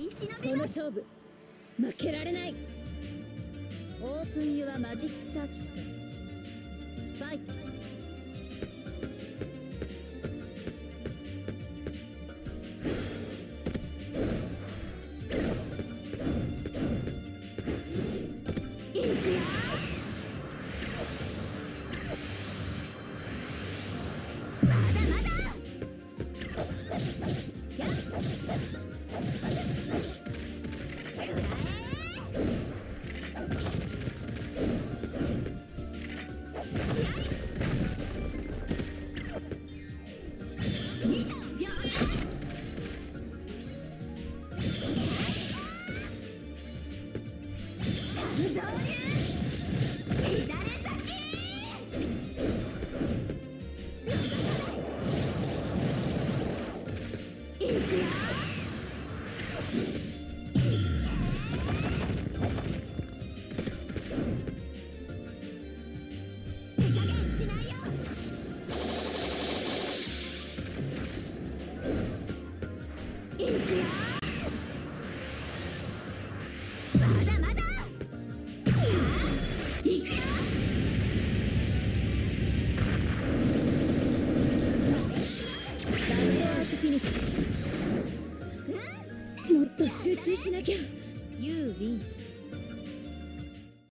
この勝負負けられない。オープンユアマジックサーキットファイト。もっと集中しなきゃ。ユーリン。